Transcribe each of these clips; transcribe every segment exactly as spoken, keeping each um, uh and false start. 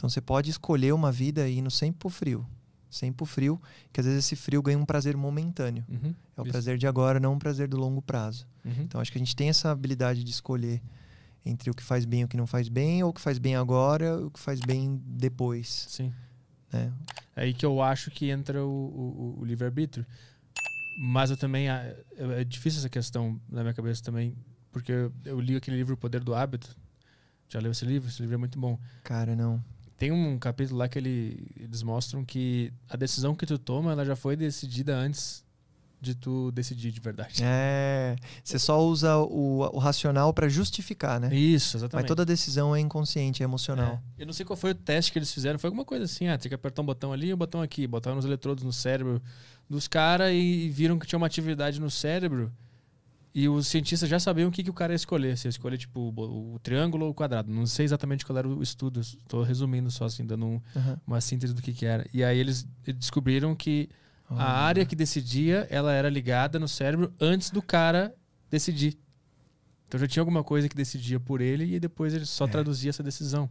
Então você pode escolher uma vida e ir no sempre pro frio. Sempre pro frio, que às vezes esse frio ganha um prazer momentâneo. Uhum, é o isso. prazer de agora, não um prazer do longo prazo. Uhum. Então acho que a gente tem essa habilidade de escolher entre o que faz bem e o que não faz bem, ou o que faz bem agora, ou o que faz bem depois. Sim. É aí que eu acho que entra o, o, o livre-arbítrio. Mas eu também... É difícil essa questão na minha cabeça também, porque eu, eu li aquele livro O Poder do Hábito. Já leu esse livro? Esse livro é muito bom. Cara, não. Tem um capítulo lá que ele, eles mostram que a decisão que tu toma, ela já foi decidida antes de tu decidir de verdade. É. Você só usa o, o racional para justificar, né? Isso, exatamente. Mas toda decisão é inconsciente, é emocional. É. Eu não sei qual foi o teste que eles fizeram. Foi alguma coisa assim, ah, tem que apertar um botão ali e um botão aqui. Botaram os eletrodos no cérebro dos caras e viram que tinha uma atividade no cérebro. E os cientistas já sabiam o que, que o cara ia escolher. Se ia escolher, tipo, o, o triângulo ou o quadrado. Não sei exatamente qual era o estudo. Estou resumindo só, assim, dando um, uhum. uma síntese do que, que era. E aí eles descobriram que oh. a área que decidia, ela era ligada no cérebro antes do cara decidir. Então já tinha alguma coisa que decidia por ele e depois ele só é. traduzia essa decisão.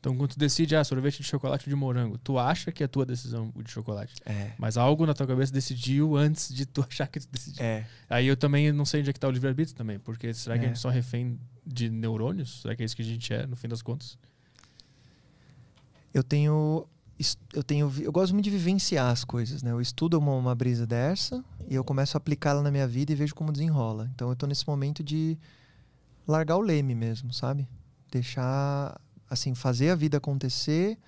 Então quando tu decide, ah, sorvete de chocolate ou de morango, tu acha que é a tua decisão o de chocolate. É. Mas algo na tua cabeça decidiu antes de tu achar que tu decidiu. É. Aí eu também não sei onde é que tá o livre-arbítrio também, porque será que é. a gente só refém de neurônios? Será que é isso que a gente é, no fim das contas? Eu tenho... Eu, tenho, eu gosto muito de vivenciar as coisas, né? Eu estudo uma, uma brisa dessa e eu começo a aplicá-la na minha vida e vejo como desenrola. Então eu tô nesse momento de largar o leme mesmo, sabe? Deixar... Assim, fazer a vida acontecer,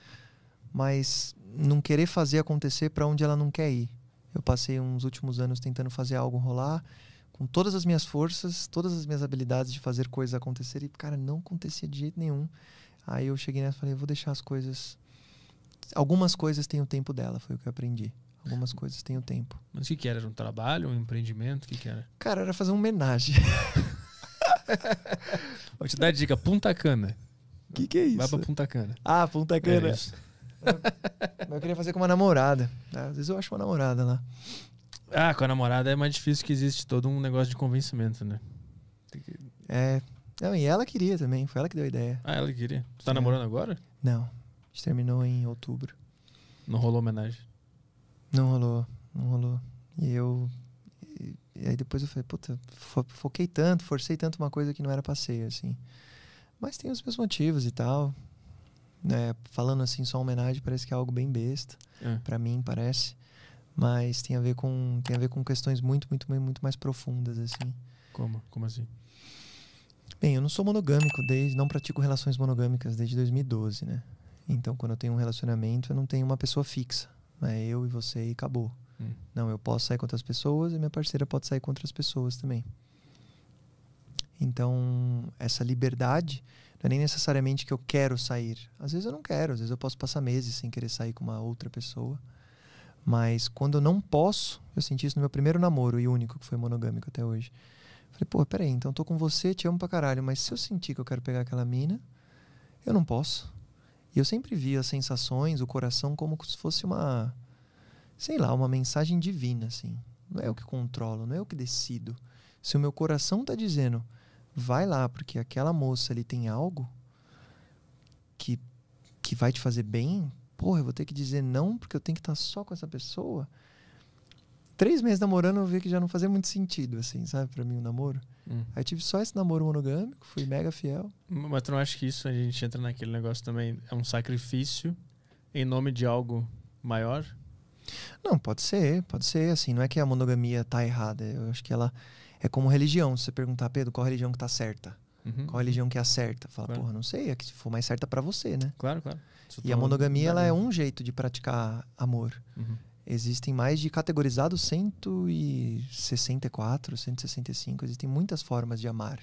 mas não querer fazer acontecer para onde ela não quer ir. Eu passei uns últimos anos tentando fazer algo rolar, com todas as minhas forças, todas as minhas habilidades de fazer coisas acontecer, e, cara, não acontecia de jeito nenhum. Aí eu cheguei nessa e falei, vou deixar as coisas... Algumas coisas têm o tempo dela, foi o que eu aprendi. Algumas coisas têm o tempo. Mas o que que era? Era um trabalho, um empreendimento? O que que era? Cara, era fazer uma homenagem. Vou te dar a dica, Punta Cana. O que, que é isso? Vai pra Punta Cana. Ah, Punta Cana. É isso. Eu, eu queria fazer com uma namorada. Às vezes eu acho uma namorada lá. Ah, com a namorada é mais difícil, que existe todo um negócio de convencimento, né? Que... É. Não, e ela queria também. Foi ela que deu a ideia. Ah, ela queria. Tu tá é. namorando agora? Não. A gente terminou em outubro. Não rolou homenagem? Não rolou. Não rolou. E eu... E aí depois eu falei, puta, fo foquei tanto, forcei tanto uma coisa que não era passeio, assim. Mas tem os meus motivos e tal. É, falando assim, só homenagem, parece que é algo bem besta. É. Pra mim, parece. Mas tem a ver com, tem a ver com questões muito, muito, muito mais profundas, assim. Como? Como assim? Bem, eu não sou monogâmico, desde, não pratico relações monogâmicas desde dois mil e doze, né? Então, quando eu tenho um relacionamento, eu não tenho uma pessoa fixa. É eu e você e acabou. Hum. Não, eu posso sair com outras pessoas e minha parceira pode sair com outras pessoas também. Então, essa liberdade não é nem necessariamente que eu quero sair. Às vezes eu não quero, às vezes eu posso passar meses sem querer sair com uma outra pessoa. Mas quando eu não posso, eu senti isso no meu primeiro namoro e único, que foi monogâmico até hoje. Falei, pô, peraí, então eu tô com você, te amo pra caralho, mas se eu sentir que eu quero pegar aquela mina, eu não posso. E eu sempre vi as sensações, o coração, como se fosse uma, sei lá, uma mensagem divina, assim. Não é eu que controlo, não é eu que decido. Se o meu coração tá dizendo... vai lá, porque aquela moça ali tem algo que, que vai te fazer bem. Porra, eu vou ter que dizer não, porque eu tenho que estar só com essa pessoa. Três meses namorando, eu vi que já não fazia muito sentido, assim, sabe? Pra mim, o namoro. Hum. Aí eu tive só esse namoro monogâmico, fui mega fiel. Mas tu não acha que isso, a gente entra naquele negócio também, é um sacrifício em nome de algo maior? Não, pode ser, pode ser, assim. Não é que a monogamia tá errada, eu acho que ela... É como religião, se você perguntar, Pedro, qual religião que tá certa? Uhum. Qual religião que é a certa? Fala, claro. Porra, não sei, é que for mais certa para você, né? Claro, claro. Isso e a monogamia, ela é um jeito de praticar amor. Uhum. Existem mais de categorizados cento e sessenta e quatro, cento e sessenta e cinco, existem muitas formas de amar.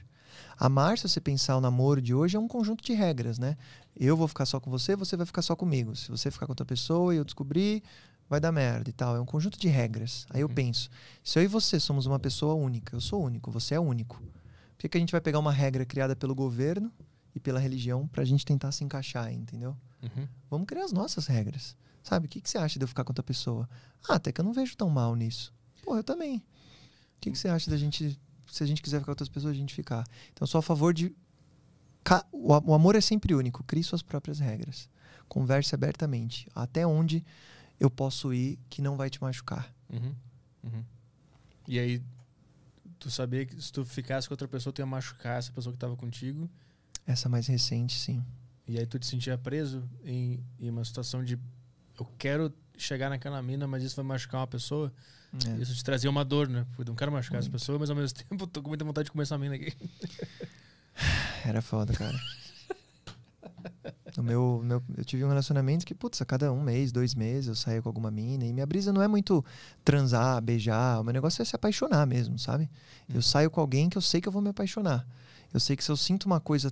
Amar, se você pensar o namoro de hoje, é um conjunto de regras, né? Eu vou ficar só com você, você vai ficar só comigo. Se você ficar com outra pessoa e eu descobrir... vai dar merda e tal, é um conjunto de regras. Aí eu penso, se eu e você somos uma pessoa única, eu sou único, você é único, por que que a gente vai pegar uma regra criada pelo governo e pela religião pra gente tentar se encaixar, entendeu? Uhum. Vamos criar as nossas regras, sabe? O que que você acha de eu ficar com outra pessoa? Ah, até que eu não vejo tão mal nisso. Pô, eu também. O que que você acha da gente, se a gente quiser ficar com outras pessoas, a gente ficar? Então eu sou a favor de... O amor é sempre único, crie suas próprias regras. converse abertamente. Até onde eu posso ir que não vai te machucar. Uhum. Uhum. E aí, tu sabia que se tu ficasse com outra pessoa, tu ia machucar essa pessoa que tava contigo? Essa mais recente, sim. E aí tu te sentia preso em, em uma situação de... Eu quero chegar naquela mina, mas isso vai machucar uma pessoa? É. Isso te trazia uma dor, né? Porque eu não quero machucar essa pessoa, mas ao mesmo tempo tô com muita vontade de comer essa mina aqui. Era foda, cara. No meu, meu, eu tive um relacionamento que, putz, a cada um mês, dois meses eu saía com alguma mina. E minha brisa não é muito transar, beijar. O meu negócio é se apaixonar mesmo, sabe? Hum. Eu saio com alguém que eu sei que eu vou me apaixonar. Eu sei que se eu sinto uma coisa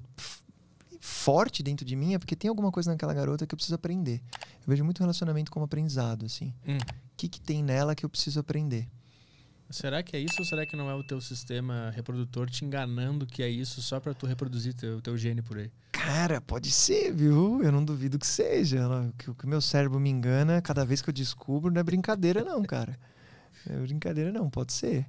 forte dentro de mim é porque tem alguma coisa naquela garota que eu preciso aprender. Eu vejo muito relacionamento como aprendizado, assim. Hum. O que que tem nela que eu preciso aprender? Será que é isso ou será que não é o teu sistema reprodutor te enganando que é isso só pra tu reproduzir o teu, teu gene por aí? Cara, pode ser, viu? Eu não duvido que seja. O que o meu cérebro me engana cada vez que eu descubro não é brincadeira não, cara. É brincadeira não, pode ser.